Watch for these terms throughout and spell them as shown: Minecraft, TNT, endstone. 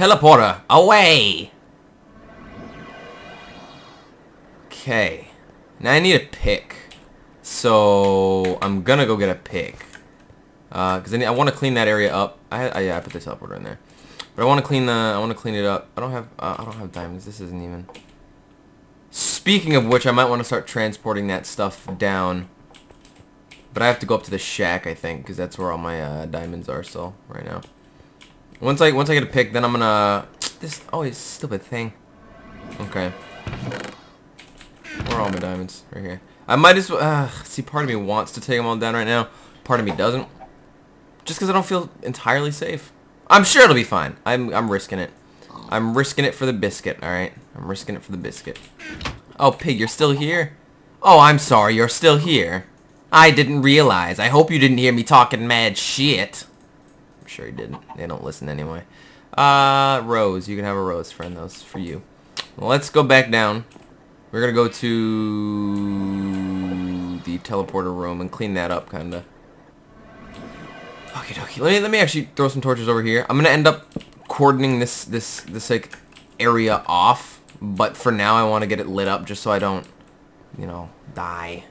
Teleporter, away! Okay. Now I need a pick. So I'm gonna go get a pick. Cause I want to clean that area up. I put the teleporter in there, but I want to clean it up. I don't have diamonds. This isn't even. Speaking of which, I might want to start transporting that stuff down. But I have to go up to the shack, I think, because that's where all my diamonds are still right now. Once I get a pick, then I'm gonna this always stupid thing. Okay. Where are all my diamonds? Right here. I might as well. See, part of me wants to take them all down right now. Part of me doesn't. Just because I don't feel entirely safe. I'm sure it'll be fine. I'm risking it. I'm risking it for the biscuit. All right. I'm risking it for the biscuit. Oh, pig, you're still here? Oh, I'm sorry. You're still here. I didn't realize. I hope you didn't hear me talking mad shit. I'm sure you didn't. They don't listen anyway. Rose. You can have a rose, friend. That was for you. Well, let's go back down. We're going to go to the teleporter room and clean that up, kind of. Okay, dokie. Let me actually throw some torches over here. I'm going to end up cordoning this like, area off. But for now, I want to get it lit up just so I don't, you know, die.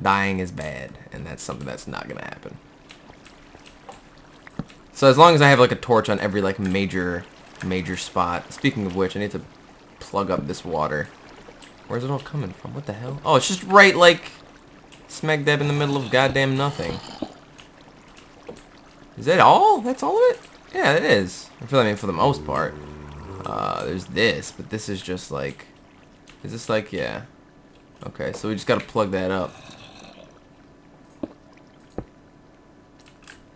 Dying is bad, and that's something that's not gonna happen. So as long as I have like a torch on every like major spot. Speaking of which, I need to plug up this water. Where's it all coming from? What the hell? Oh, it's just right like smack dab in the middle of goddamn nothing. Is that all? That's all of it? Yeah, it is. I feel like, I mean, for the most part. There's this, but this is just like, is this like, yeah. Okay, so we just gotta plug that up.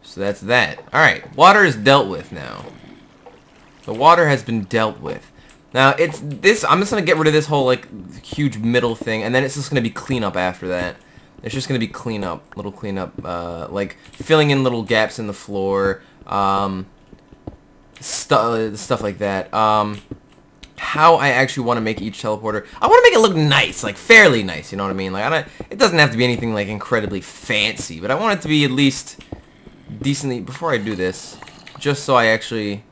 So that's that. Alright, water is dealt with now. The water has been dealt with. Now, it's this. I'm just gonna get rid of this whole, like, huge middle thing, and then it's just gonna be cleanup after that. It's just gonna be cleanup. Little cleanup, like, filling in little gaps in the floor, stuff like that. How I actually want to make each teleporter. I want to make it look nice, like, fairly nice, you know what I mean? Like, it doesn't have to be anything, like, incredibly fancy, but I want it to be at least decently, before I do this, just so I actually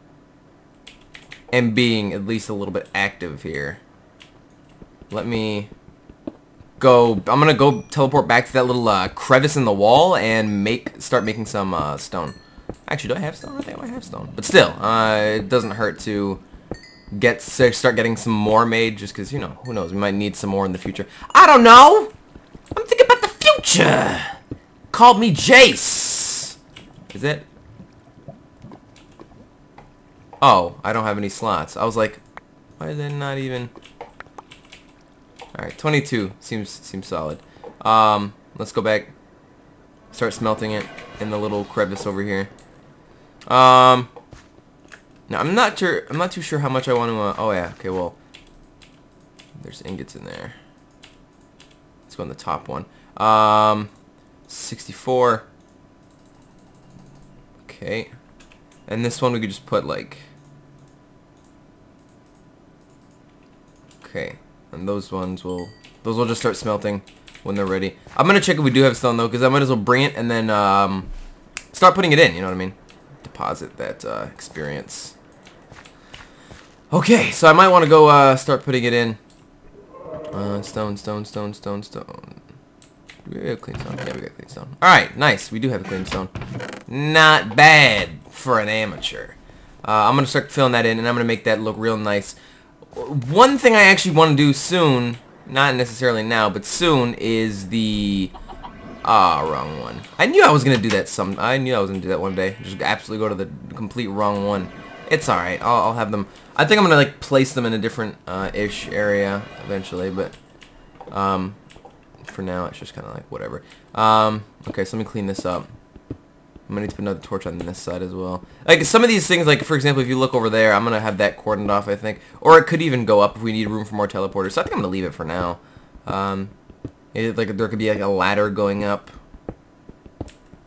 am being at least a little bit active here. Let me go, I'm gonna go teleport back to that little, crevice in the wall and start making some, stone. Actually, do I have stone? I think I have stone. But still, it doesn't hurt to start getting some more made, just because, you know, who knows, we might need some more in the future. I don't know! I'm thinking about the future! Call me Jace! Is it? Oh, I don't have any slots. I was like, why is that not even... Alright, 22 seems solid. Let's go back. Start smelting it in the little crevice over here. Now, I'm not too sure how much I want to, oh yeah, okay, well, there's ingots in there. Let's go on the top one. 64. Okay. And this one we could just put, like, okay. And those will just start smelting when they're ready. I'm gonna check if we do have stone, though, because I might as well bring it and then, start putting it in, you know what I mean? Deposit that, experience. Okay, so I might want to go start putting it in. Stone. Do we have clean stone? Yeah, we got clean stone. Alright, nice. We do have a clean stone. Not bad for an amateur. I'm going to start filling that in, and I'm going to make that look real nice. One thing I actually want to do soon, not necessarily now, but soon, is the... wrong one. I knew I was going to do that one day. Just absolutely go to the complete wrong one. It's alright. I'll have them. I think I'm going to, like, place them in a different, ish area eventually, but, for now, it's just kind of like, whatever. Okay, so let me clean this up. I'm going to need to put another torch on this side as well. Like, some of these things, like, for example, if you look over there, I'm going to have that cordoned off, I think. Or it could even go up if we need room for more teleporters, so I think I'm going to leave it for now. Like, there could be, like, a ladder going up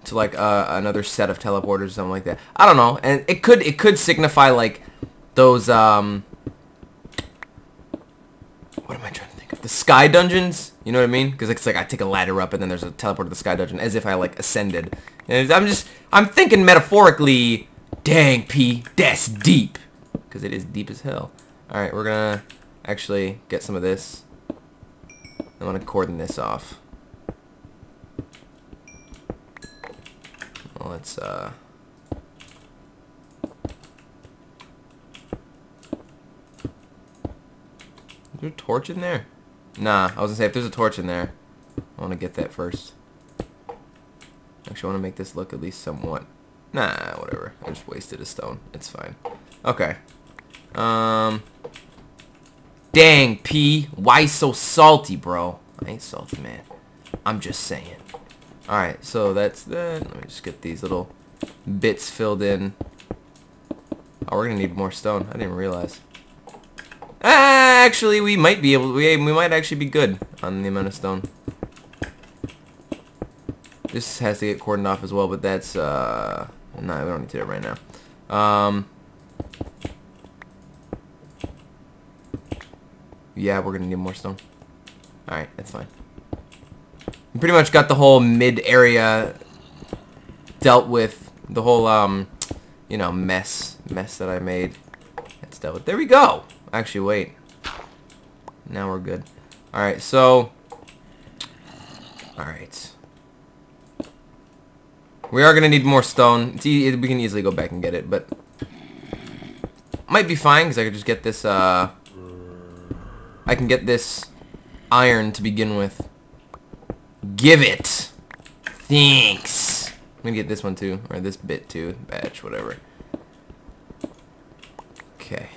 to, like, another set of teleporters or something like that. I don't know. And it could signify, like, those, what am I trying to think of? The sky dungeons? You know what I mean? Because it's like I take a ladder up and then there's a teleport to the sky dungeon as if I, like, ascended. And I'm thinking metaphorically, dang, P, that's deep. because it is deep as hell. Alright, we're gonna actually get some of this. I'm gonna cordon this off. Well, let's Is there a torch in there? Nah, I was gonna say if there's a torch in there, I wanna get that first. Actually, I wanna make this look at least somewhat. Nah, whatever. I just wasted a stone. It's fine. Okay. Dang, P. Why so salty, bro? I ain't salty, man. I'm just saying. Alright, so that's that. Let me just get these little bits filled in. Oh, we're gonna need more stone. I didn't realize. Ah, actually, we might be able to. We might actually be good on the amount of stone. This has to get cordoned off as well, but that's, no, we don't need to do it right now. Yeah, we're gonna need more stone. Alright, that's fine. We pretty much got the whole mid area dealt with. The whole, you know, mess that I made. That's dealt with. There we go! Actually, wait. Now we're good. Alright, so... Alright. We are gonna need more stone. It's we can easily go back and get it, but... Might be fine, because I could just get this, I can get this iron to begin with. Give it! Thanks! I'm gonna get this one too, or this bit too. Batch, whatever. Okay.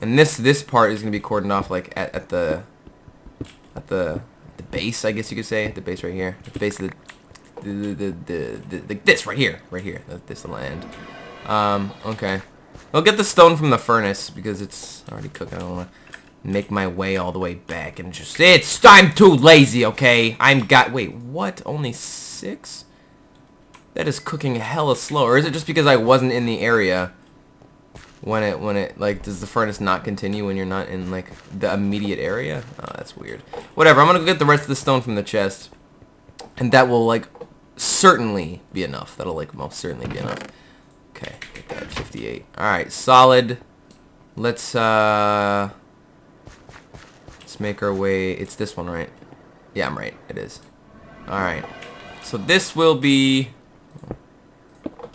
And this part is gonna be cordoned off like at the base, I guess you could say. At the base right here. At the base of the this right here. This land. Okay. I'll get the stone from the furnace because it's already cooking. I don't want to make my way all the way back and just... It's... I'm too lazy, okay? I'm got... Wait, what? Only 6? That is cooking hella slow. Or is it just because I wasn't in the area when it... Like, does the furnace not continue when you're not in, like, the immediate area? Oh, that's weird. Whatever, I'm going to go get the rest of the stone from the chest. And that will, like, certainly be enough. That'll, like, most certainly be enough. Okay, get that 58. Alright, solid. Let's make our way... It's this one, right? Yeah, I'm right. It is. Alright. So this will be...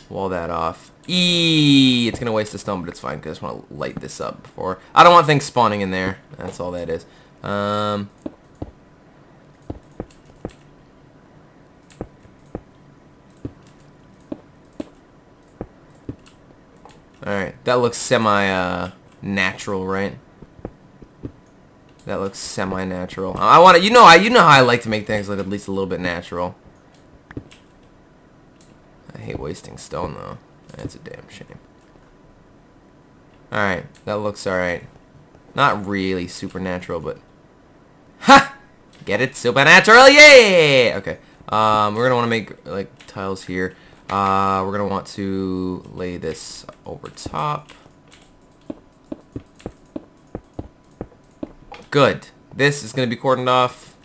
Wall that off. Eee! It's gonna waste the stone, but it's fine, because I just want to light this up before... I don't want things spawning in there. That's all that is. Alright, that looks semi-natural, right? That looks semi-natural. I want to, you know how I like to make things look at least a little bit natural. I hate wasting stone, though. That's a damn shame. Alright, that looks alright. Not really supernatural, but... Ha! Get it? Supernatural, yeah! Okay, we're going to want to make, like, tiles here. We're going to want to lay this over top. Good. This is going to be cordoned off.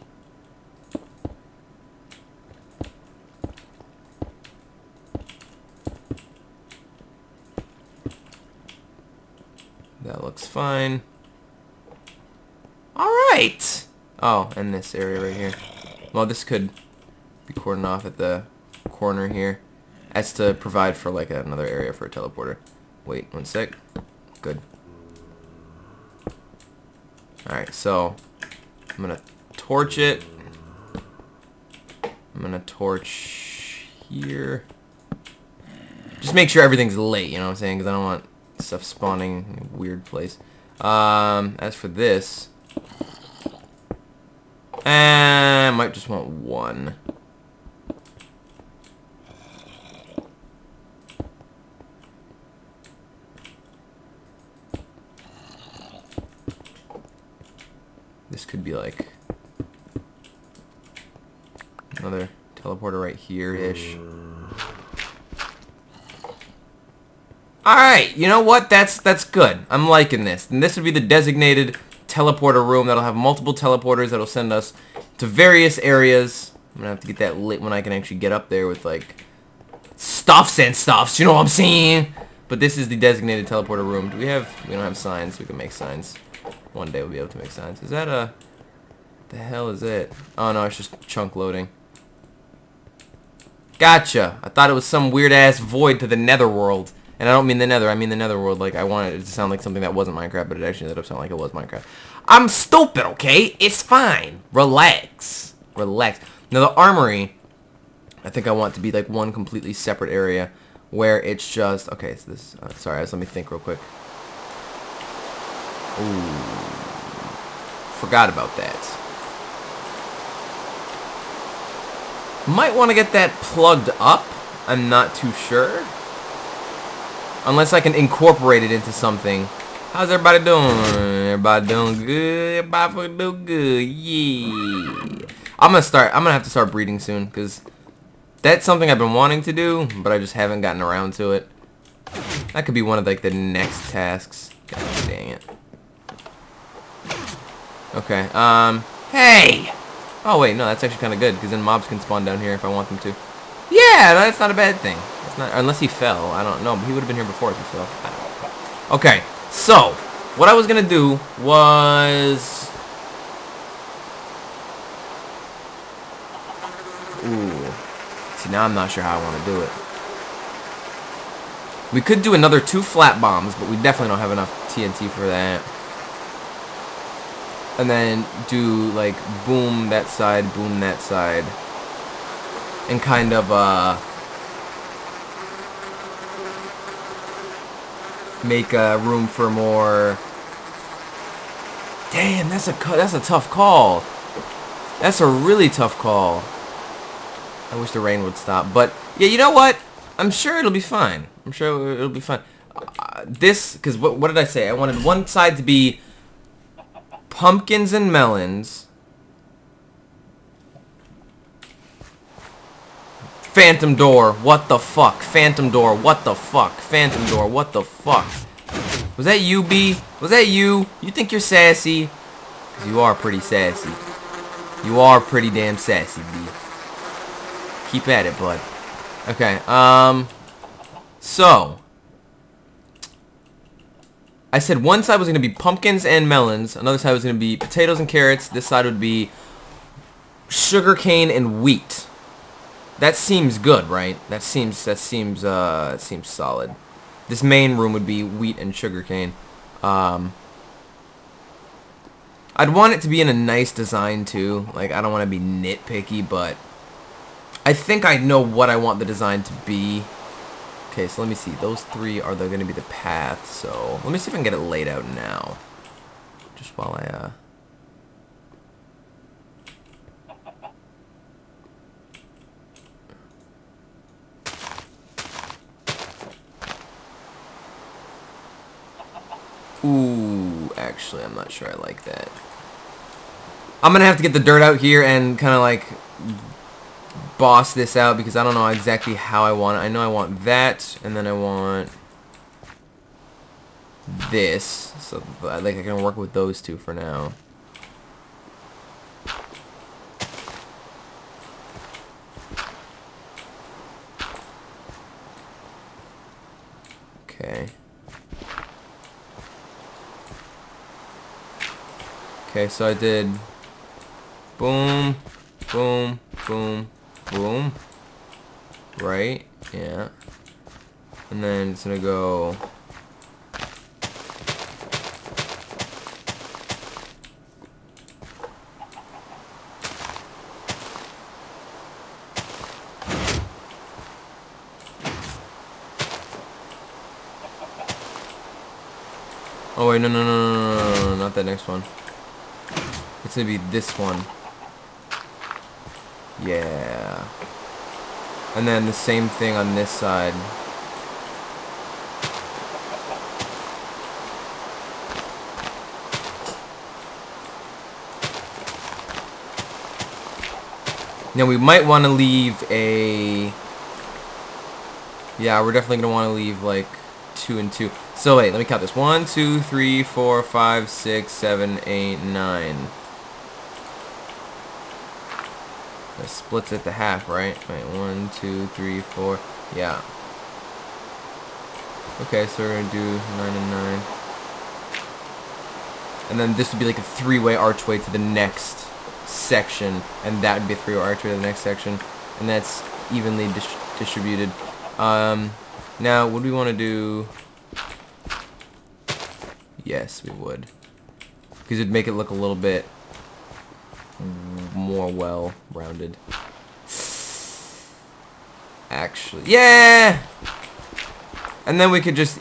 That looks fine. Alright! Oh, and this area right here. Well, this could be cordoned off at the corner here. That's to provide for, like, another area for a teleporter. Wait, one sec. Good. Alright, so... I'm gonna torch it. I'm gonna torch... here. Just make sure everything's late, you know what I'm saying? Because I don't want stuff spawning in a weird place. As for this... I might just want one. This could be like another teleporter right here-ish. Alright, you know what? That's good. I'm liking this. And this would be the designated teleporter room that'll have multiple teleporters that'll send us to various areas. I'm gonna have to get that lit when I can actually get up there with like stuffs and stuffs, you know what I'm saying? But this is the designated teleporter room. We don't have signs. We can make signs. One day we'll be able to make signs. Is that a... the hell is it? Oh no, it's just chunk loading. Gotcha! I thought it was some weird-ass void to the netherworld. And I don't mean the nether, I mean the netherworld. Like, I wanted it to sound like something that wasn't Minecraft, but it actually ended up sounding like it was Minecraft. I'm stupid, okay? It's fine. Relax. Relax. Now, the armory, I think I want to be, like, one completely separate area where it's just... Okay, so this... sorry, let me think real quick. Ooh. Forgot about that. Might want to get that plugged up. I'm not too sure. Unless I can incorporate it into something. How's everybody doing? Everybody doing good? Everybody fucking doing good. Yeah. I'm gonna have to start breeding soon, because that's something I've been wanting to do, but I just haven't gotten around to it. That could be one of, like, the next tasks. God dang it. Okay, hey! Oh wait, no, that's actually kind of good, because then mobs can spawn down here if I want them to. Yeah, that's not a bad thing. It's not, unless he fell, I don't know. But he would have been here before if he fell. I don't know. Okay, so what I was gonna do was, ooh, see now I'm not sure how I want to do it. We could do another 2 flat bombs, but we definitely don't have enough TNT for that. And then do, like, boom that side, and kind of, make room for more. Damn, that's a tough call. That's a really tough call. I wish the rain would stop, but yeah, you know what? I'm sure it'll be fine. I'm sure it'll be fine. This, because what did I say? I wanted one side to be pumpkins and melons. Phantom door, what the fuck? Phantom door, what the fuck? Phantom door, what the fuck? Was that you, B? Was that you? You think you're sassy? 'Cause you are pretty sassy. You are pretty damn sassy, B. Keep at it, bud. Okay, so... I said one side was going to be pumpkins and melons, another side was going to be potatoes and carrots, this side would be sugarcane and wheat. That seems good, right? That seems solid. This main room would be wheat and sugarcane. I'd want it to be in a nice design too. Like, I don't want to be nitpicky, but I think I know what I want the design to be. Okay, so let me see. Those 3 are going to be the path, so... Let me see if I can get it laid out now. Just while I, Ooh, actually, I'm not sure I like that. I'm going to have to get the dirt out here and kind of, like... boss this out, because I don't know exactly how I want it. I know I want that, and then I want this. So I think I can work with those 2 for now. Okay. Okay, so I did boom, boom, boom. Boom. Right? Yeah. And then it's gonna go... Oh wait, no, not that next one. It's gonna be this one. Yeah. And then the same thing on this side. Now we might want to leave a... Yeah, we're definitely going to want to leave, like, 2 and 2. So wait, let me count this. 1, 2, 3, 4, 5, 6, 7, 8, 9. It splits at the half, right? Right, 1, 2, 3, 4. Yeah. Okay, so we're gonna do 9 and 9. And then this would be like a three-way archway to the next section, and that would be a three-way archway to the next section, and that's evenly distributed. Now, would we want to do? Yes, we would, because it'd make it look a little bit more well-rounded. Actually, yeah. And then we could just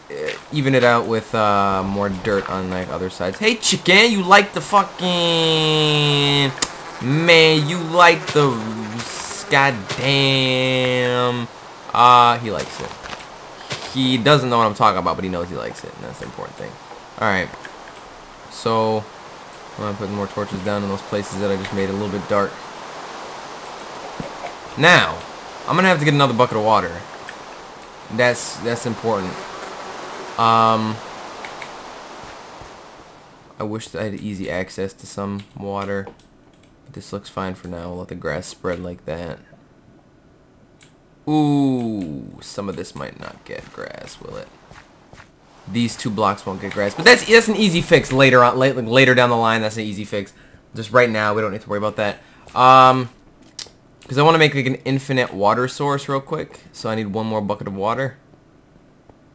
even it out with more dirt on like other sides. Hey, chicken, you like the fucking man? You like the goddamn? He likes it. He doesn't know what I'm talking about, but he knows he likes it, and that's the important thing. All right, so I'm gonna put more torches down in those places that I just made a little bit dark. Now, I'm gonna have to get another bucket of water. That's important. I wish I had easy access to some water. But this looks fine for now. We'll let the grass spread like that. Ooh, some of this might not get grass, will it? These two blocks won't get grass, but that's an easy fix later on. Later down the line, that's an easy fix. Just right now, we don't need to worry about that. Because I want to make like an infinite water source real quick, so I need one more bucket of water,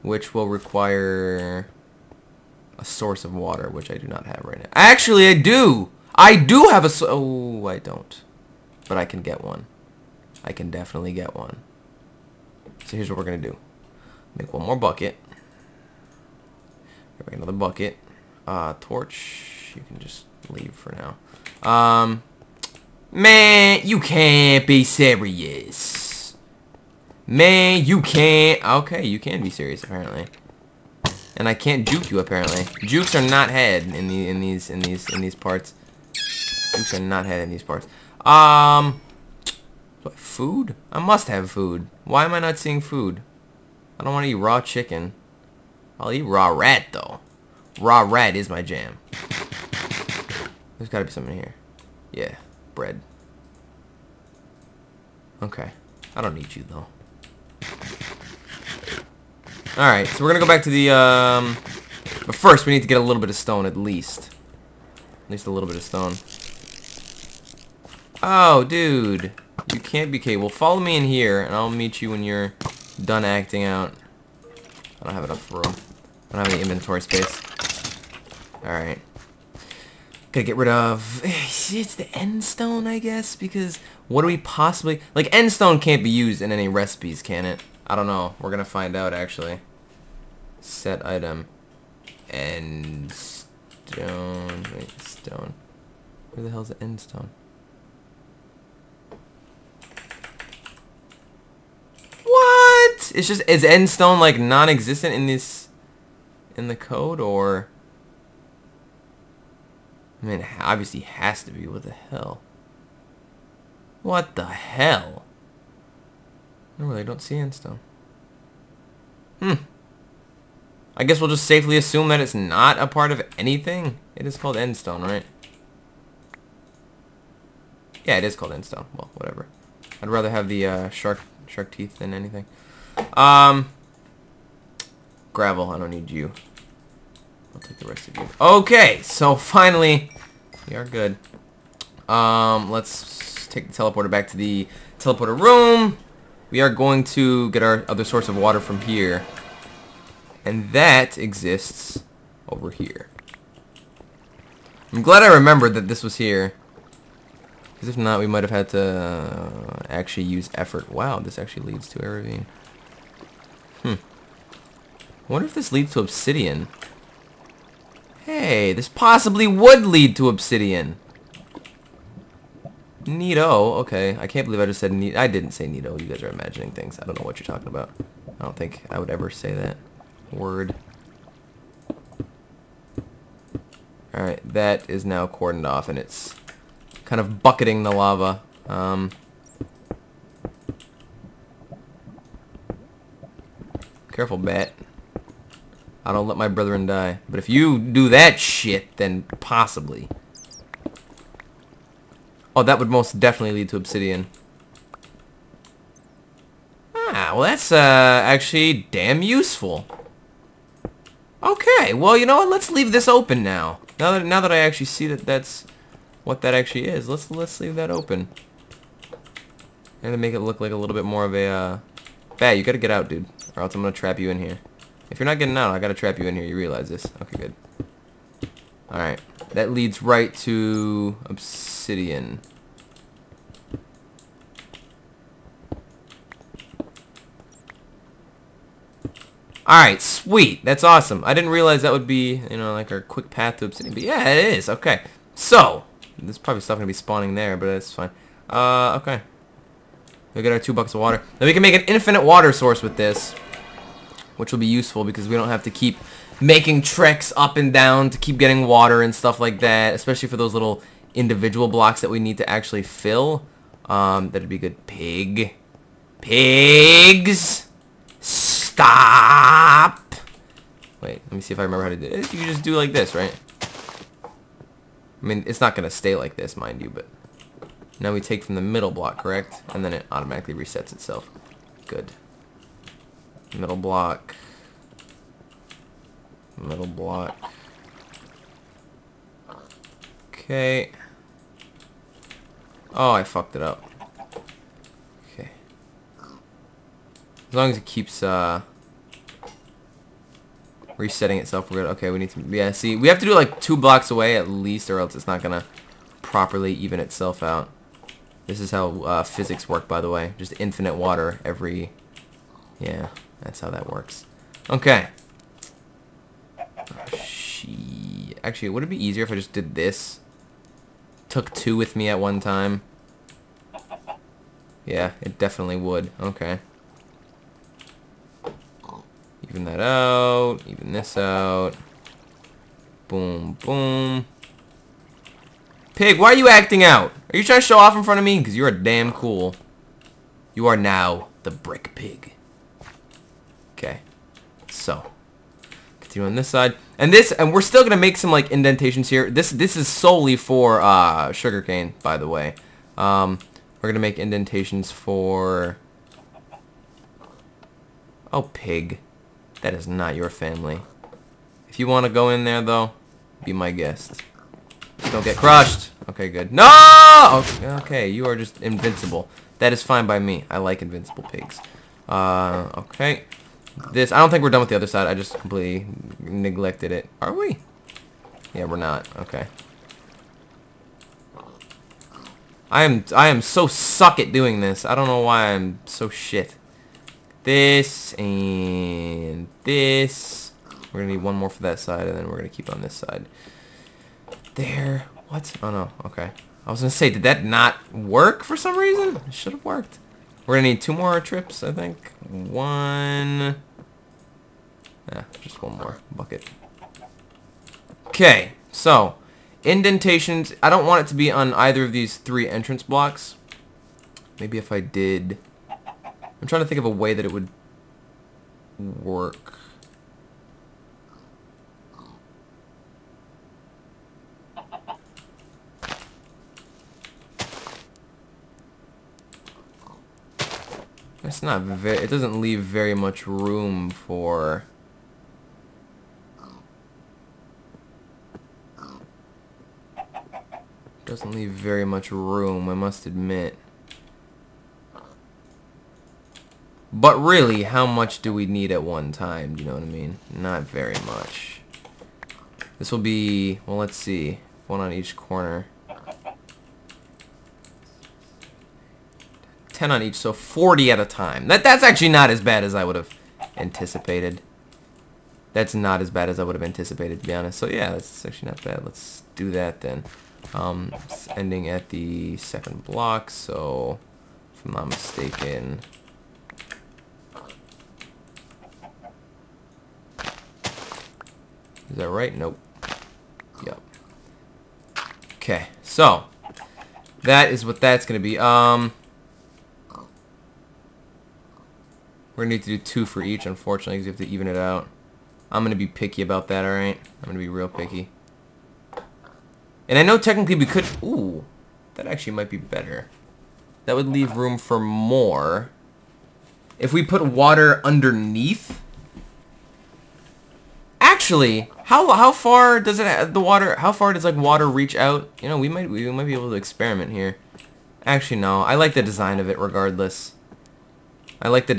which will require a source of water, which I do not have right now. Actually, I do! I do have a oh, I don't. But I can get one. I can definitely get one. So here's what we're going to do. Make one more bucket. Make another bucket. Torch, you can just leave for now. Man, you can't be serious. Man, you can't. Okay, you can be serious apparently. And I can't juke you apparently. Jukes are not had in these parts. Jukes are not had in these parts. What, food? I must have food. Why am I not seeing food? I don't want to eat raw chicken. I'll eat raw rat though. Raw rat is my jam. There's got to be something here. Yeah. Bread. Okay. I don't need you though. Alright, so we're gonna go back to the but first we need to get a little bit of stone at least. At least a little bit of stone. Oh dude. You can't be cable. Follow me in here and I'll meet you when you're done acting out. I don't have enough room. I don't have any inventory space. Alright. Gotta get rid of, it's the end stone, I guess, because what do we possibly, like, end stone can't be used in any recipes, can it? I don't know, we're gonna find out, actually. Set item, end stone, wait, stone, where the hell's the end stone? What? It's just, is end stone, like, non-existent in this, in the code, or? I mean, obviously has to be. What the hell? What the hell? I really don't see endstone. I guess we'll just safely assume that it's not a part of anything. It is called endstone, right? Yeah, it is called endstone. Well, whatever. I'd rather have the shark teeth than anything. Gravel. I don't need you. I'll take the rest of you. Okay, so finally, we are good. Let's take the teleporter back to the teleporter room. We are going to get our other source of water from here. And that exists over here. I'm glad I remembered that this was here. Because if not, we might have had to actually use effort. Wow, this actually leads to a ravine. I wonder if this leads to obsidian. Hey, this possibly would lead to obsidian. Neato, okay. I can't believe I just said neato. I didn't say neato. You guys are imagining things. I don't know what you're talking about. I don't think I would ever say that word. Alright, that is now cordoned off, and it's kind of bucketing the lava. Careful, bat. I don't let my brethren die. But if you do that shit, then possibly. Oh, that would most definitely lead to obsidian. Ah, well that's actually damn useful. Okay, well, you know what? Let's leave this open now. Now that I actually see that that's what that actually is, let's leave that open. And to make it look like a little bit more of a, Bat, you gotta get out, dude. Or else I'm gonna trap you in here. If you're not getting out, I gotta trap you in here. You realize this. Okay, good. Alright. That leads right to obsidian. Alright, sweet. That's awesome. I didn't realize that would be, you know, like our quick path to obsidian. But yeah, it is. Okay. So, there's probably stuff gonna be spawning there, but that's fine. Okay. We'll get our 2 buckets of water. Now we can make an infinite water source with this, which will be useful because we don't have to keep making treks up and down to keep getting water and stuff like that, especially for those little individual blocks that we need to actually fill. That'd be good. Pigs! Stop! Wait, let me see if I remember how to do it. You can just do like this, right? I mean, it's not going to stay like this, mind you, but... Now we take from the middle block, correct? And then it automatically resets itself. Good. Middle block. Middle block. Okay. Oh, I fucked it up. Okay. As long as it keeps, resetting itself, we're good. Okay, we need to... Yeah, see, we have to do, like, 2 blocks away at least, or else it's not gonna properly even itself out. This is how physics work, by the way. Just infinite water every... Yeah, that's how that works. Okay. Oh, shit. Actually, would it be easier if I just did this? Took 2 with me at one time? Yeah, it definitely would. Okay. Even that out. Even this out. Boom, boom. Pig, why are you acting out? Are you trying to show off in front of me? Because you are damn cool. You are now the brick pig. Okay. So. Continue on this side. And we're still going to make some, like, indentations here. This is solely for, sugarcane, by the way. We're going to make indentations for... Oh, pig. That is not your family. If you want to go in there, though, be my guest. Just don't get crushed. Okay, good. No! Okay, you are just invincible. That is fine by me. I like invincible pigs. Okay. This, I don't think we're done with the other side. I just completely neglected it. Are we? Yeah, we're not. Okay. I am so suck at doing this. I don't know why I'm so shit. This and this. We're gonna need one more for that side, and then we're gonna keep on this side. There. What? Oh, no. Okay. I was gonna say, did that not work for some reason? It should have worked. We're gonna need 2 more trips, I think. One... Ah, just 1 more bucket. Okay. So, indentations. I don't want it to be on either of these 3 entrance blocks. Maybe if I did... I'm trying to think of a way that it would work. It's not very, it doesn't leave very much room for... Doesn't leave very much room, I must admit. But really, how much do we need at one time, do you know what I mean? Not very much. This will be, well, let's see, 1 on each corner. 10 on each, so 40 at a time. That's actually not as bad as I would have anticipated. That's not as bad as I would have anticipated, to be honest. So yeah, that's actually not bad. Let's do that then. It's ending at the 2nd block, so if I'm not mistaken... Is that right? Nope. Yep. Okay, so that is what that's going to be. We're going to need to do 2 for each, unfortunately, because you have to even it out. I'm going to be picky about that, alright? I'm going to be real picky. And I know technically we could... Ooh, that actually might be better. That would leave room for more. If we put water underneath... Actually, how far does it how far does like water reach out? You know, we might be able to experiment here. Actually, no. I like the design of it regardless. And we're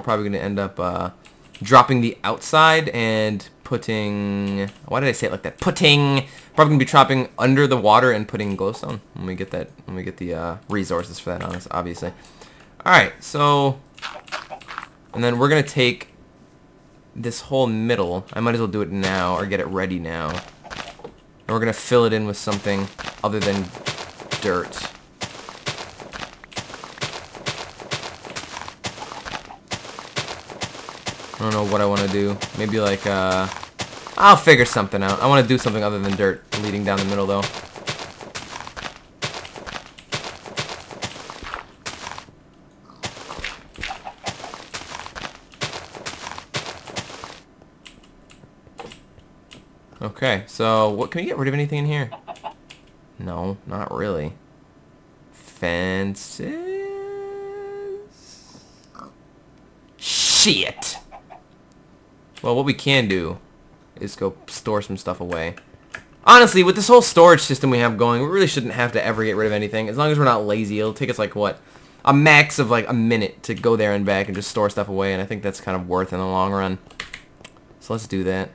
probably going to end up dropping the outside and putting... Why did I say it like that? Putting... Probably going to be chopping under the water and putting glowstone when we get that... When we get the resources for that, obviously. Alright, so... And then we're going to take this whole middle. I might as well do it now or get it ready now. And we're going to fill it in with something other than... dirt. I don't know what I want to do. Maybe like, I'll figure something out. I want to do something other than dirt leading down the middle, though. Okay, so what can we get rid of anything in here? No, not really. Fences? Shit! Well, what we can do is go store some stuff away. Honestly, with this whole storage system we have going, we really shouldn't have to ever get rid of anything. As long as we're not lazy, it'll take us like, what? A max of like a minute to go there and back and just store stuff away, and I think that's kind of worth in the long run. So let's do that.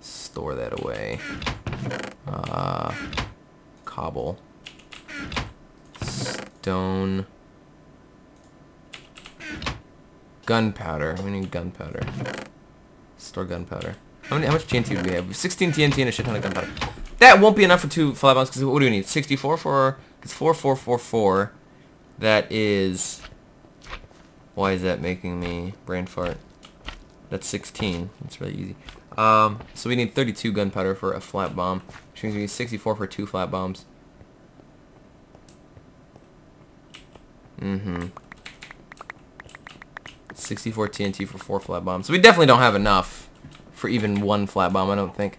Store that away. Cobble. Stone. Gunpowder. We need gunpowder. Store gunpowder. How much TNT do we have? 16 TNT and a shit ton of gunpowder. That won't be enough for 2 flatbombs, because what do we need? 64 for... It's 4444. That is... Why is that making me brain fart? That's 16. That's really easy. So we need 32 gunpowder for a flat bomb, which means we need 64 for 2 flat bombs. Mm-hmm. 64 TNT for 4 flat bombs. So we definitely don't have enough for even 1 flat bomb, I don't think.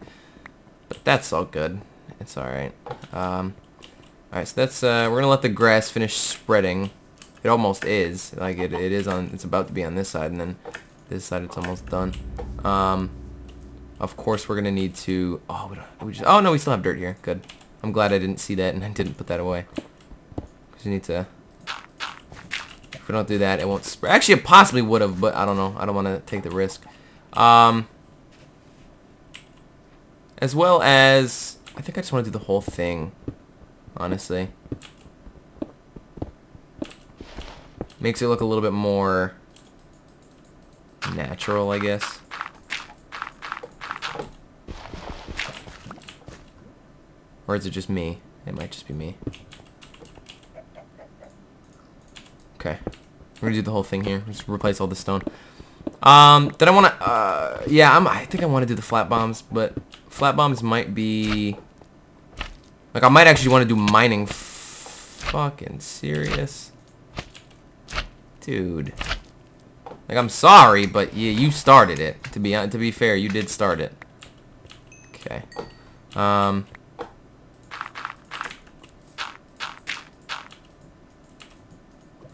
But that's all good. It's alright. Alright, so that's, we're gonna let the grass finish spreading. It almost is. Like, it is on, it's about to be on this side, and then this side it's almost done. Of course, we're gonna need to. Oh, oh no, we still have dirt here. Good. I'm glad I didn't see that and I didn't put that away. Cause you need to. If we don't do that, it won't spread. Actually, it possibly would have, but I don't know. I don't want to take the risk. As well as, I think I just want to do the whole thing, honestly. Makes it look a little bit more natural, I guess. Or is it just me? It might just be me. Okay. We're gonna do the whole thing here. Just replace all the stone. Then I wanna, yeah, I think I wanna do the flat bombs, but flat bombs might be... Like, I might actually wanna do mining. Fucking serious? Dude. Like, I'm sorry, but yeah, you started it. To be fair, you did start it. Okay.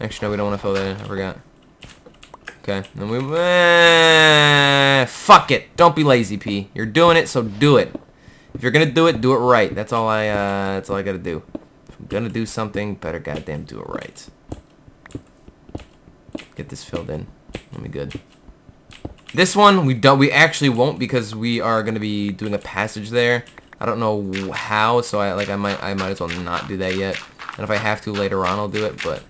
Actually, no, we don't want to fill that in. I forgot. Okay. Then we... fuck it. Don't be lazy, P. You're doing it, so do it. If you're going to do it right. That's all I got to do. If I'm going to do something, better goddamn do it right. Get this filled in. That'll be good. This one, we actually won't, because we are going to be doing a passage there. I don't know how, so I might as well not do that yet. And if I have to later on, I'll do it, but...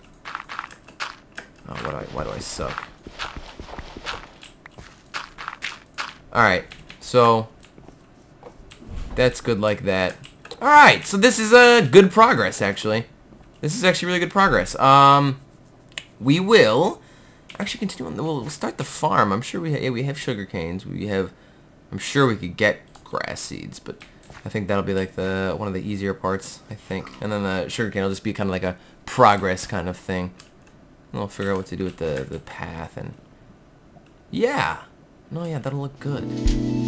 Oh, why do I suck? Alright, so... That's good like that. Alright, so this is good progress, actually. This is actually really good progress. We will... Actually, continue on... We'll start the farm. I'm sure we have sugar canes. We have... I'm sure we could get grass seeds, but... I think that'll be like the one of the easier parts, I think. And then the sugar cane will just be kind of like a progress kind of thing. And I'll figure out what to do with the path and... Yeah! No, yeah, that'll look good.